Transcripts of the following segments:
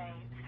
day 36.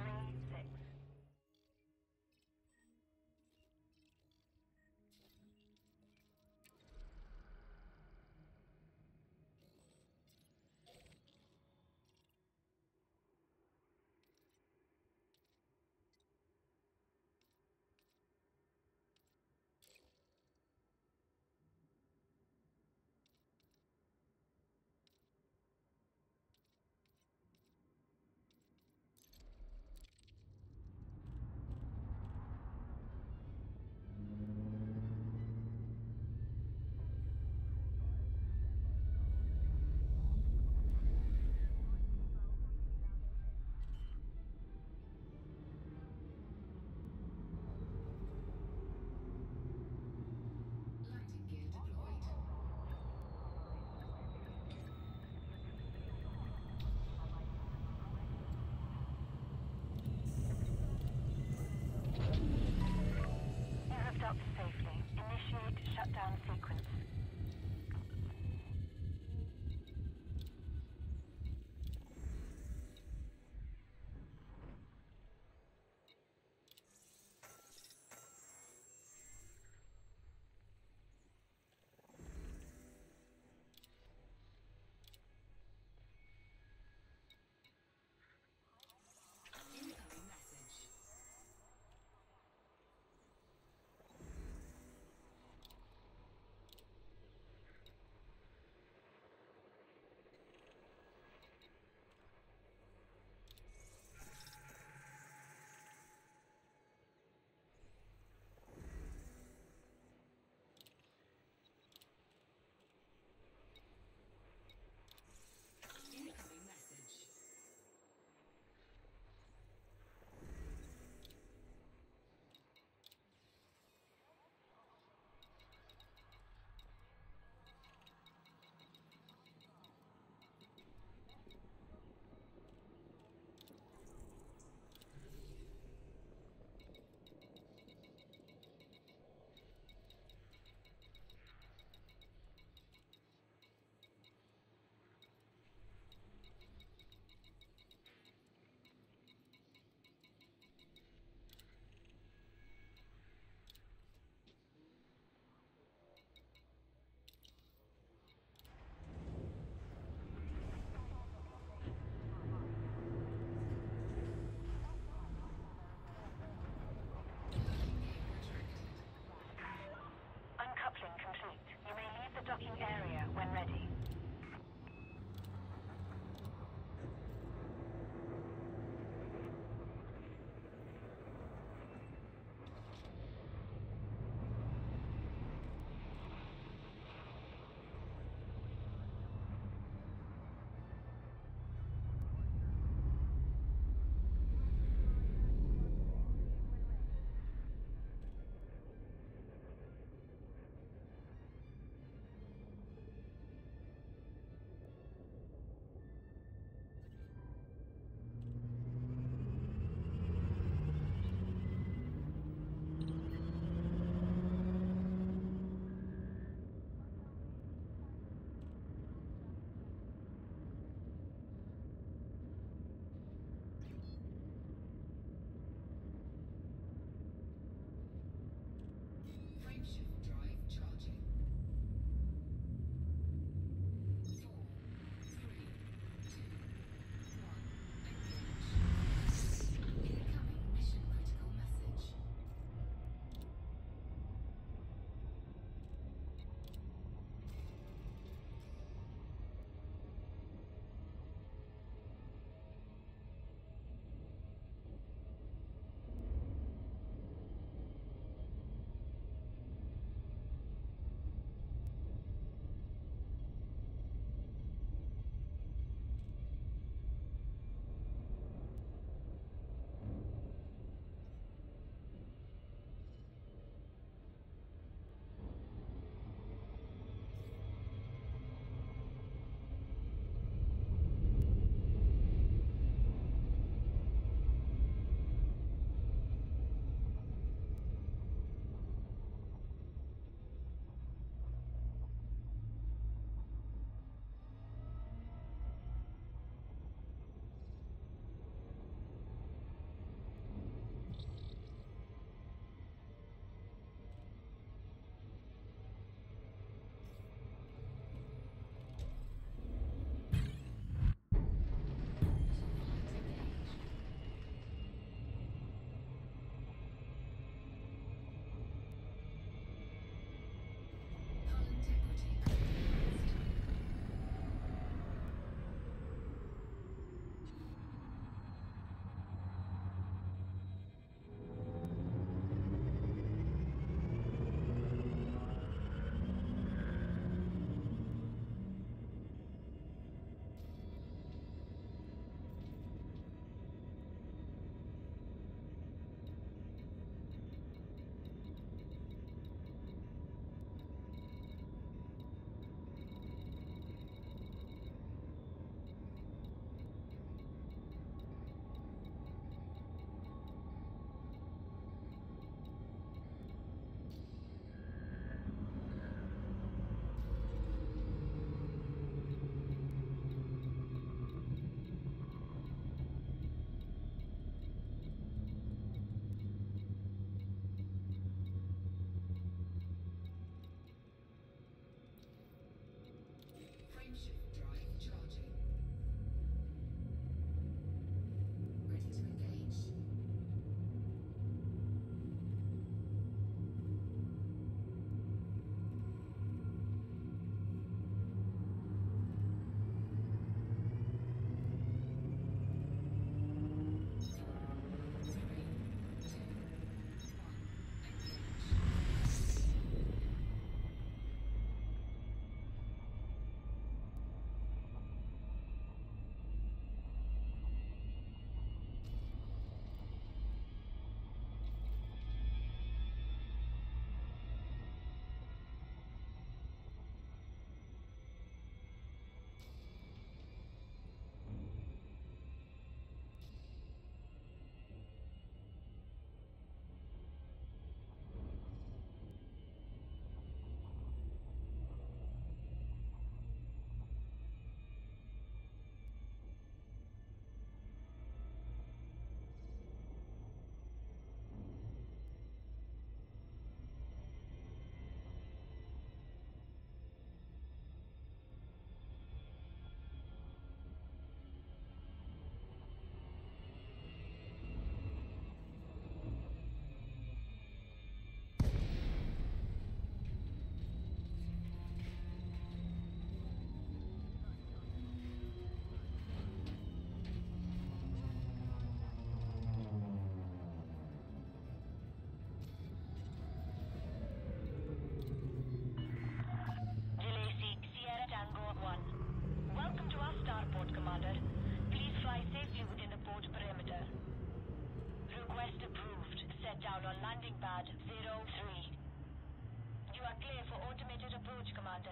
Approach, Commander.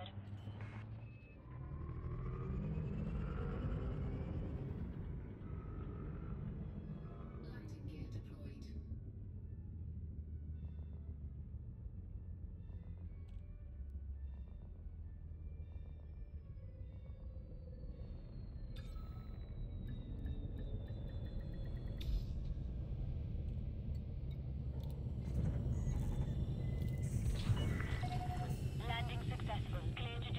Lighting gear deployed. Landing successful. Clear.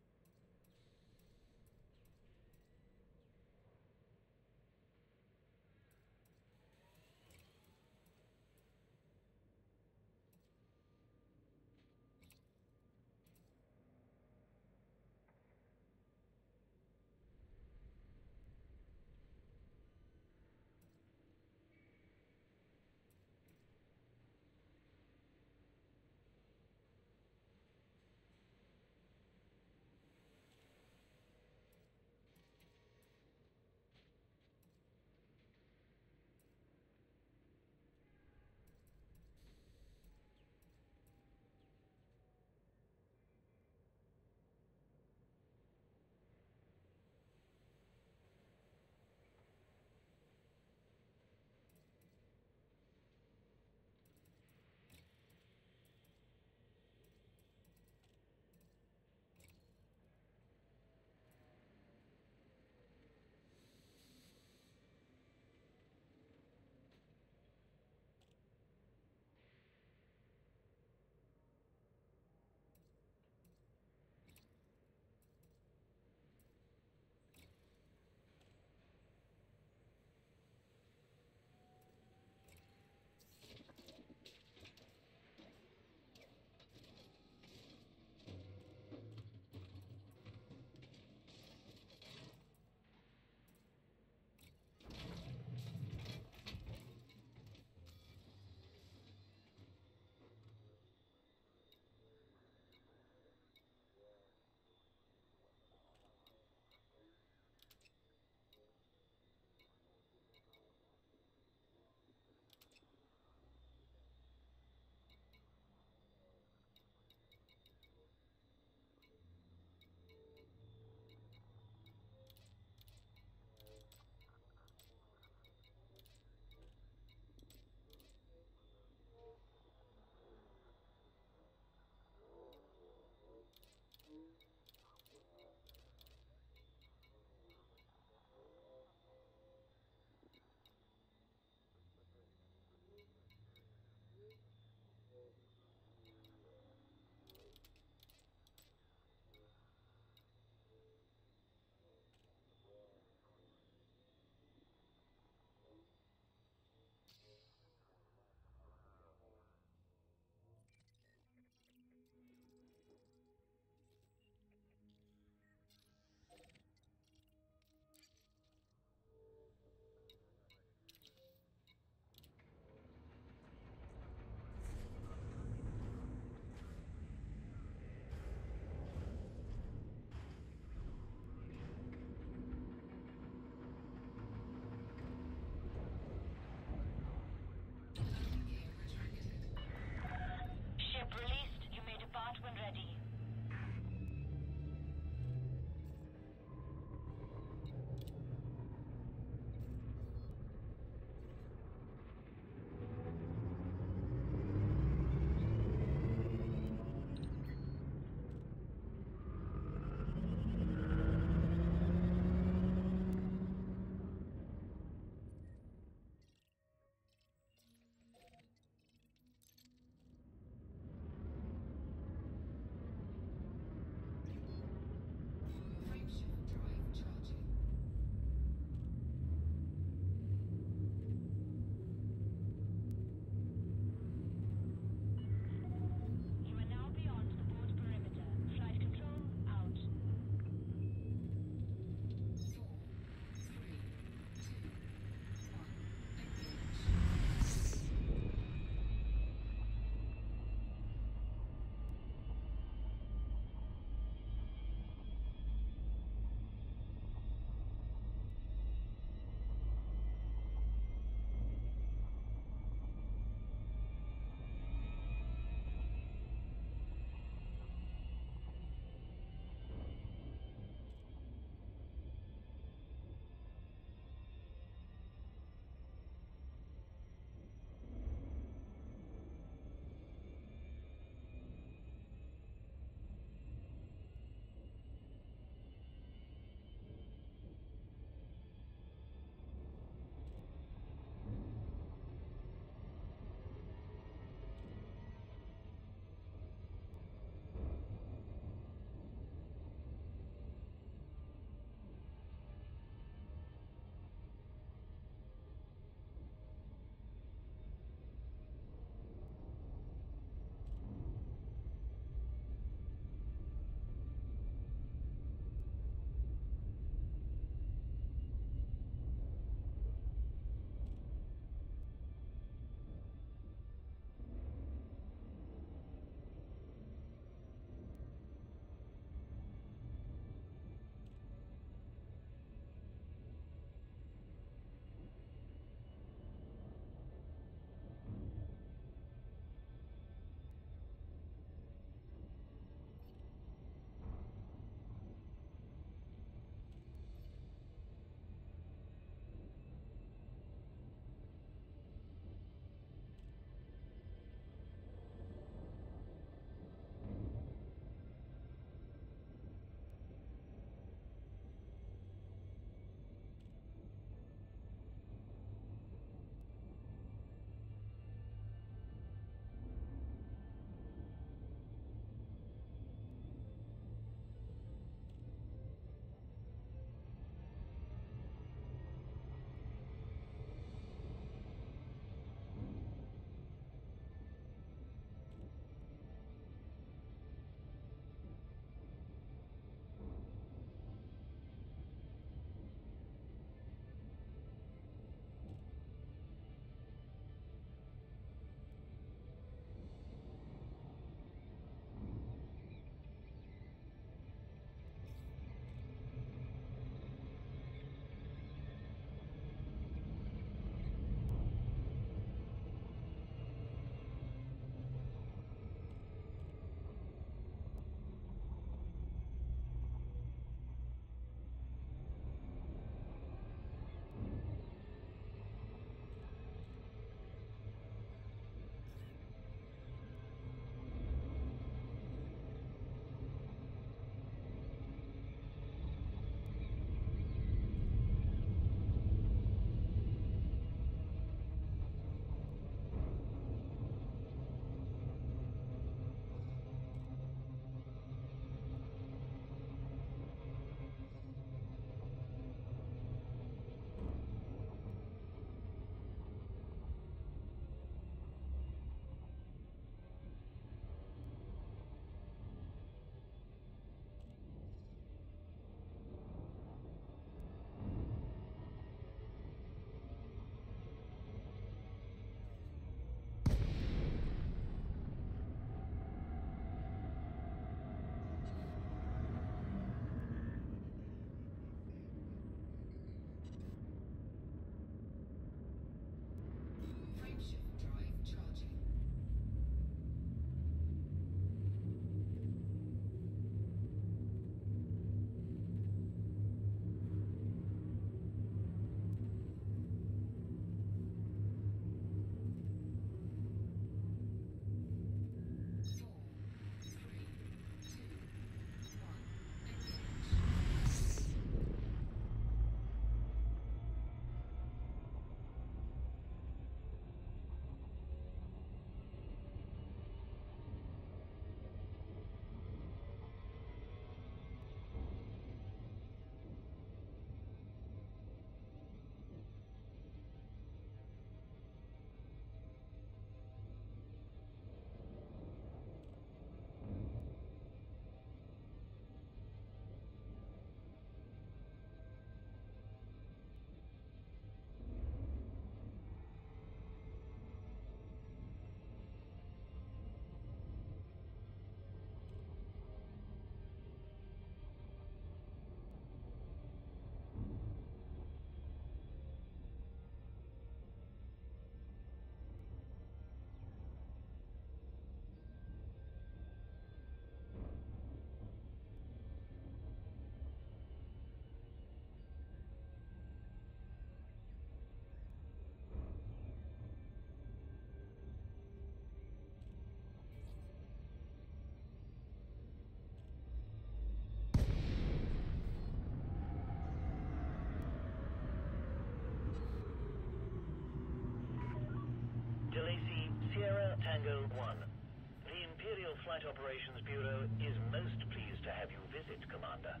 Tango 1. The Imperial Flight Operations Bureau is most pleased to have you visit, Commander.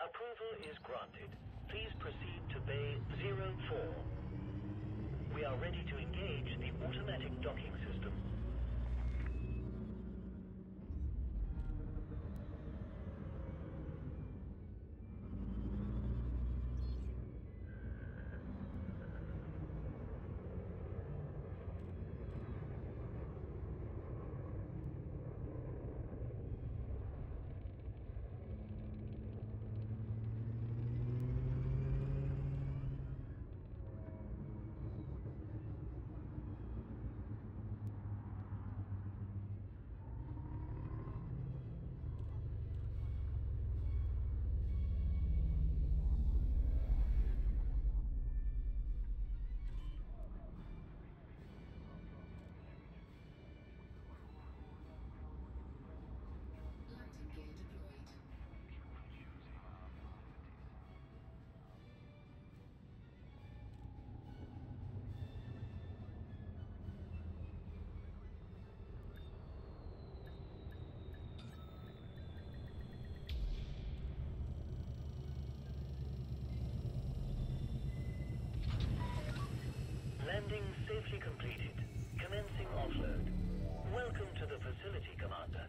Approval is granted. Please proceed to Bay 04. We are ready to engage the automatic docking system. Landing safely completed. Commencing offload. Welcome to the facility, Commander.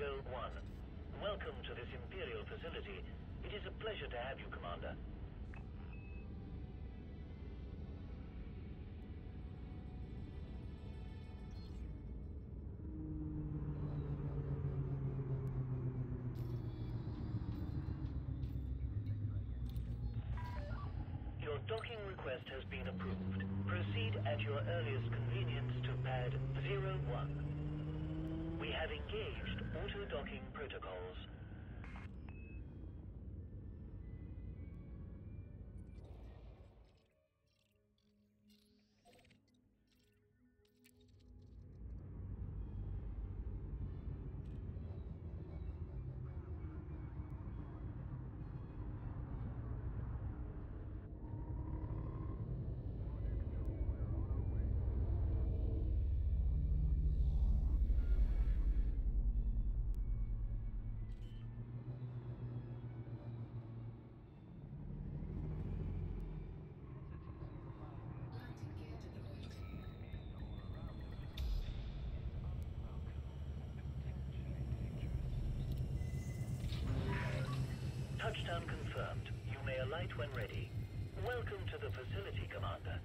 Tango 1. Welcome to this Imperial facility. It is a pleasure to have you, Commander. Your docking request has been approved. Proceed at your earliest convenience to pad 01. We have engaged auto-docking protocols. Touchdown confirmed. You may alight when ready. Welcome to the facility, Commander.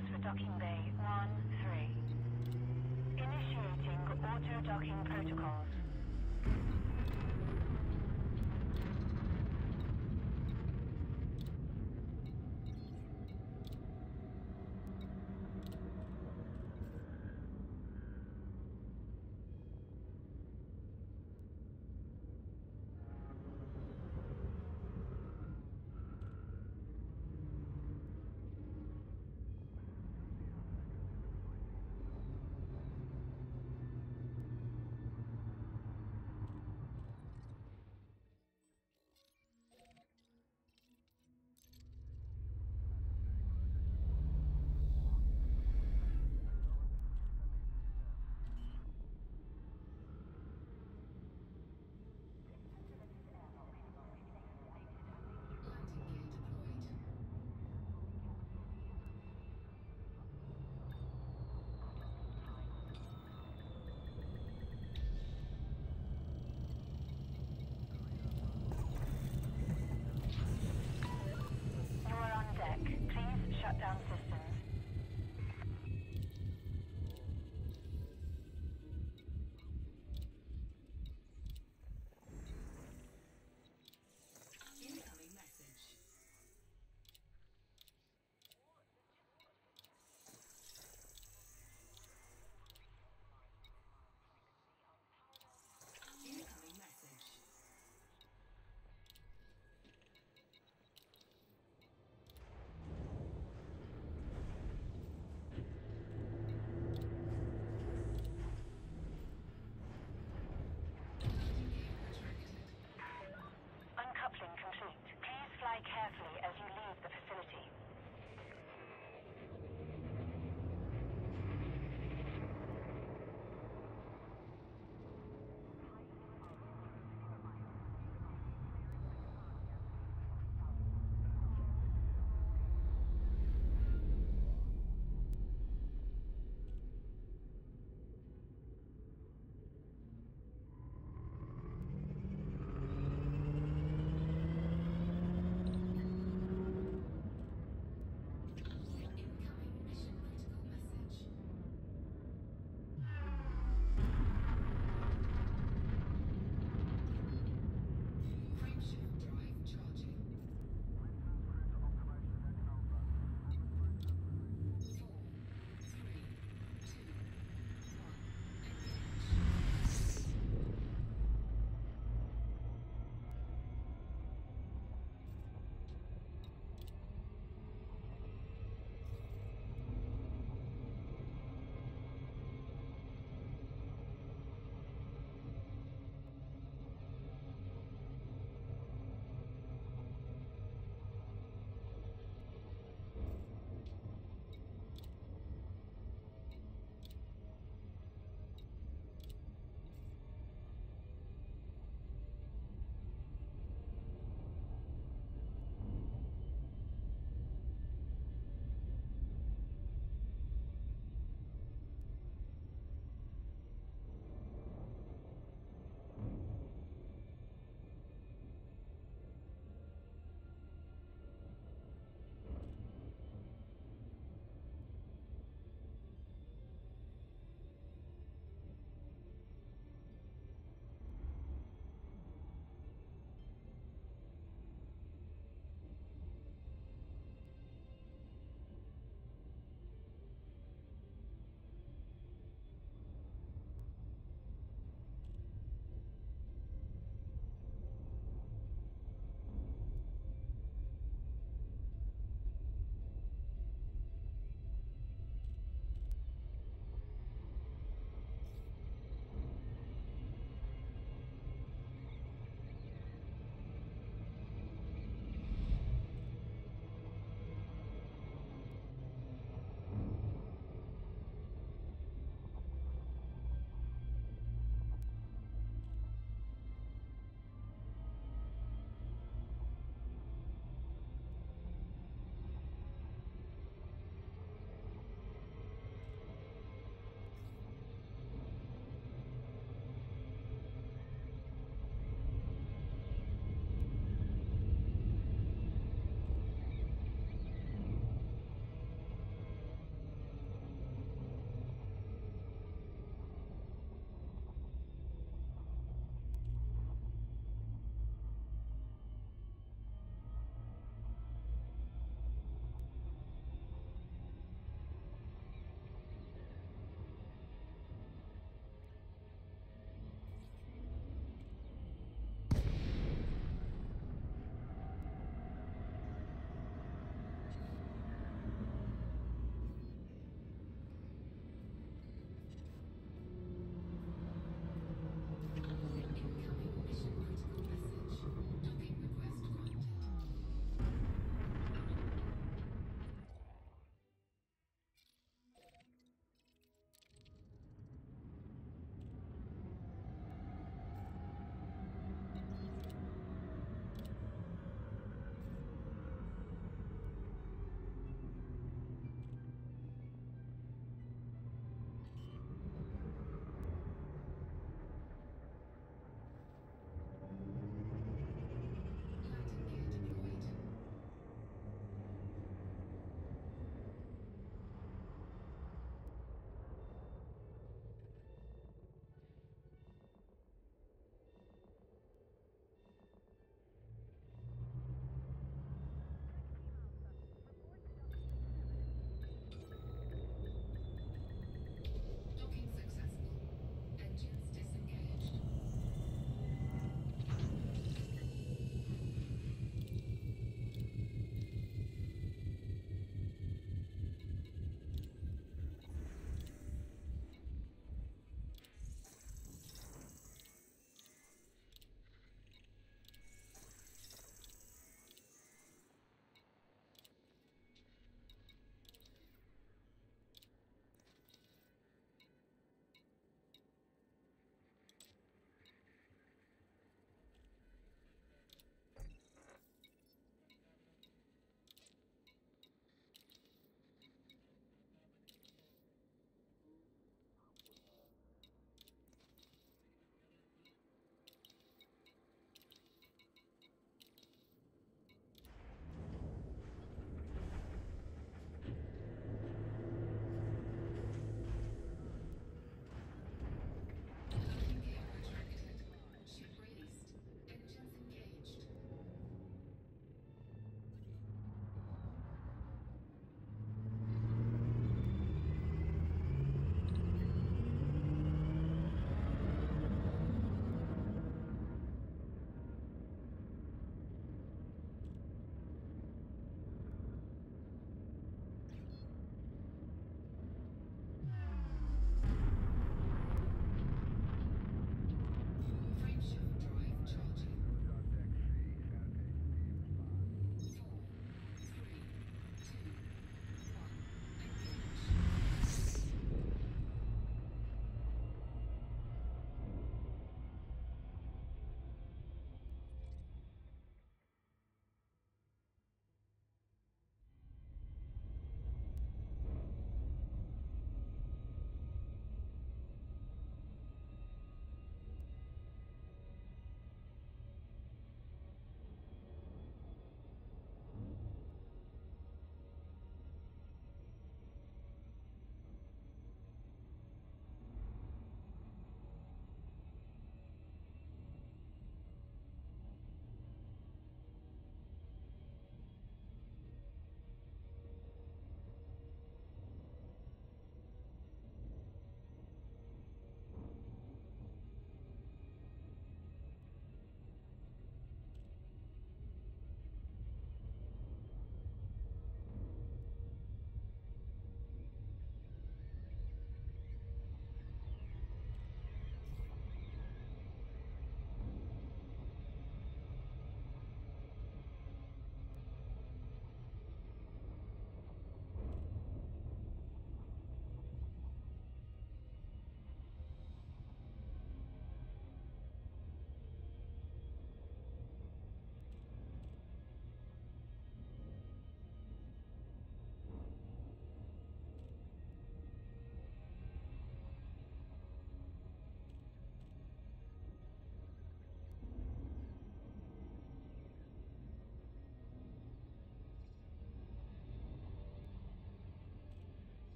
Signals for docking bay 13. Initiating auto-docking protocols.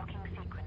Docking sequence.